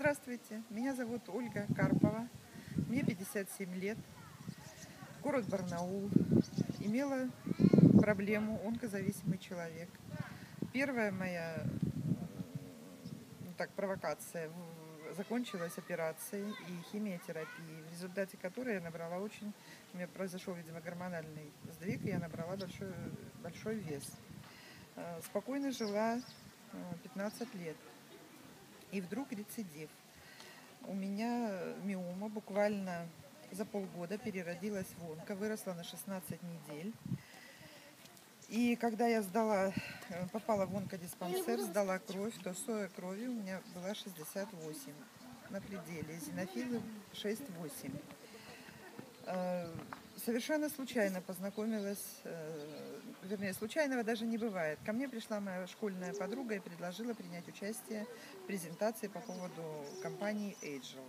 Здравствуйте, меня зовут Ольга Карпова, мне 57 лет, город Барнаул. Имела проблему онкозависимый человек. Первая моя провокация закончилась операцией и химиотерапией, в результате которой я набрала у меня произошел, видимо, гормональный сдвиг, и я набрала большой вес. Спокойно жила 15 лет. И вдруг рецидив. У меня миома буквально за полгода переродилась в онко, выросла на 16 недель. И когда я попала в онкодиспансер, сдала кровь, то соя крови у меня была 68 на пределе, зенофилы 6,8. Совершенно случайно познакомилась, вернее, случайного даже не бывает. Ко мне пришла моя школьная подруга и предложила принять участие в презентации по поводу компании Эйджел.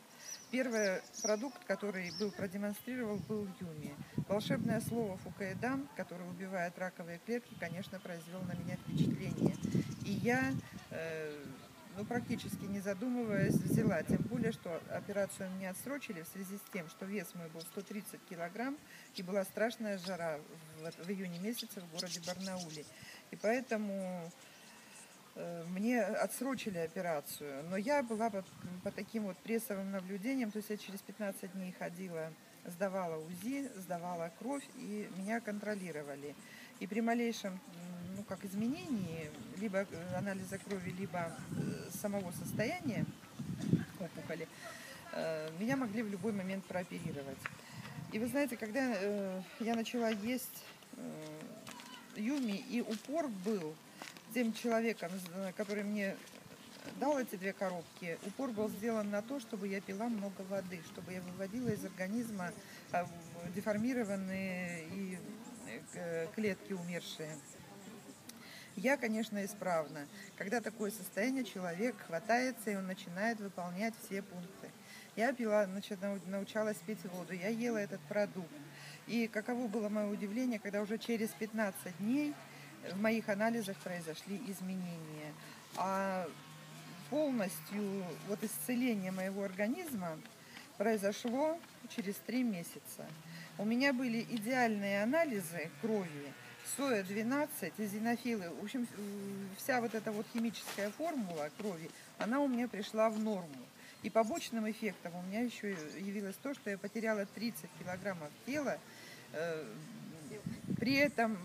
Первый продукт, который был продемонстрирован, был Юми. Волшебное слово фукаэдам, которое убивает раковые клетки, конечно, произвело на меня впечатление. И я, практически не задумываясь, взяла. Тем более, что операцию мне отсрочили в связи с тем, что вес мой был 130 килограмм, и была страшная жара в июне месяце в городе Барнауле. И поэтому мне отсрочили операцию, но я была по таким прессовым наблюдениям, то есть я через 15 дней ходила, сдавала УЗИ, сдавала кровь, и меня контролировали. И при малейшем, изменении, либо анализа крови, либо самого состояния опухоли, меня могли в любой момент прооперировать. И вы знаете, когда я начала есть Юми, и упор был тем человеком, который мне дал эти две коробки, упор был сделан на то, чтобы я пила много воды, чтобы я выводила из организма деформированные и клетки умершие. Я, конечно, исправна. Когда такое состояние, человек хватается, и он начинает выполнять все пункты. Я пила, научалась пить воду, я ела этот продукт. И каково было мое удивление, когда уже через 15 дней в моих анализах произошли изменения. А полностью исцеление моего организма произошло через 3 месяца. У меня были идеальные анализы крови, соя 12, эозинофилы. В общем, вся химическая формула крови, она у меня пришла в норму. И побочным эффектом у меня еще явилось то, что я потеряла 30 килограммов тела. При этом,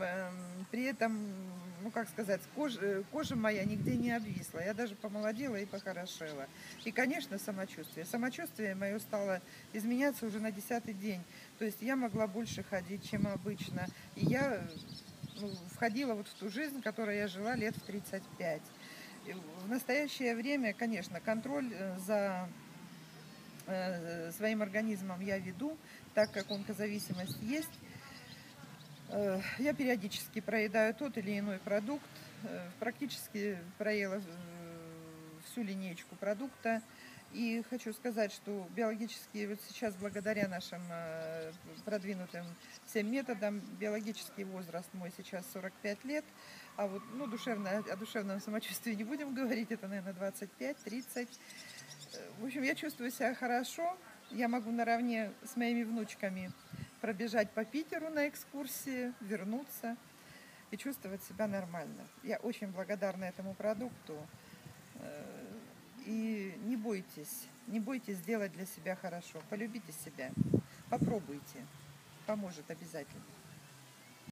кожа моя нигде не обвисла. Я даже помолодела и похорошела. И, конечно, самочувствие. Самочувствие мое стало изменяться уже на 10-й день. То есть я могла больше ходить, чем обычно. И я входила в ту жизнь, которой я жила лет в 35. В настоящее время, конечно, контроль за своим организмом я веду, так как онкозависимость есть. Я периодически проедаю тот или иной продукт, практически проела всю линейку продукта. И хочу сказать, что биологические, сейчас благодаря нашим продвинутым всем методам, биологический возраст мой сейчас 45 лет, а о душевном самочувствии не будем говорить, это, наверное, 25-30. В общем, я чувствую себя хорошо, я могу наравне с моими внучками пробежать по Питеру на экскурсии, вернуться и чувствовать себя нормально. Я очень благодарна этому продукту. И не бойтесь делать для себя хорошо. Полюбите себя, попробуйте, поможет обязательно.